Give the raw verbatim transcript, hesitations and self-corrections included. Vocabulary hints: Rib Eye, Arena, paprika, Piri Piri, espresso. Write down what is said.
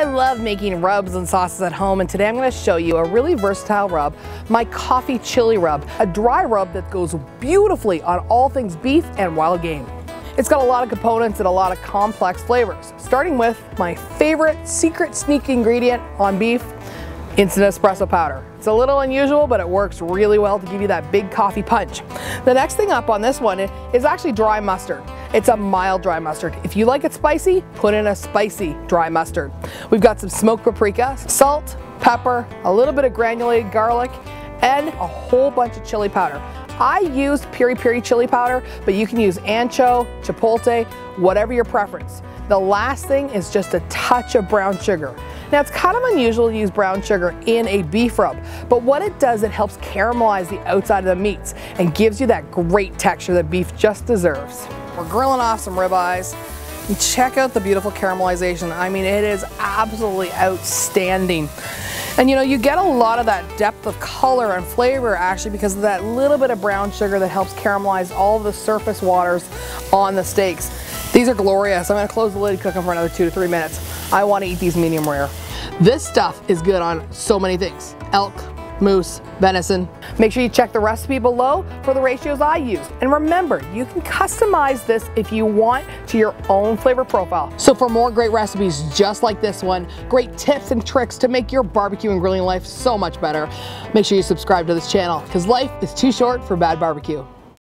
I love making rubs and sauces at home, and today I'm going to show you a really versatile rub, my coffee chili rub, a dry rub that goes beautifully on all things beef and wild game. It's got a lot of components and a lot of complex flavors, starting with my favorite secret sneak ingredient on beef, instant espresso powder. It's a little unusual, but it works really well to give you that big coffee punch. The next thing up on this one is actually dry mustard. It's a mild dry mustard. If you like it spicy, put in a spicy dry mustard. We've got some smoked paprika, salt, pepper, a little bit of granulated garlic, and a whole bunch of chili powder. I used Piri Piri chili powder, but you can use ancho, chipotle, whatever your preference. The last thing is just a touch of brown sugar. Now, it's kind of unusual to use brown sugar in a beef rub, but what it does, it helps caramelize the outside of the meats and gives you that great texture that beef just deserves. We're grilling off some ribeyes. And check out the beautiful caramelization. I mean, it is absolutely outstanding. And you know, you get a lot of that depth of color and flavor actually because of that little bit of brown sugar that helps caramelize all the surface waters on the steaks. These are glorious. I'm gonna close the lid, cook them for another two to three minutes. I wanna eat these medium rare. This stuff is good on so many things. Elk, moose, venison. Make sure you check the recipe below for the ratios I used. And remember, you can customize this if you want to your own flavor profile. So for more great recipes just like this one, great tips and tricks to make your barbecue and grilling life so much better, make sure you subscribe to this channel because life is too short for bad barbecue.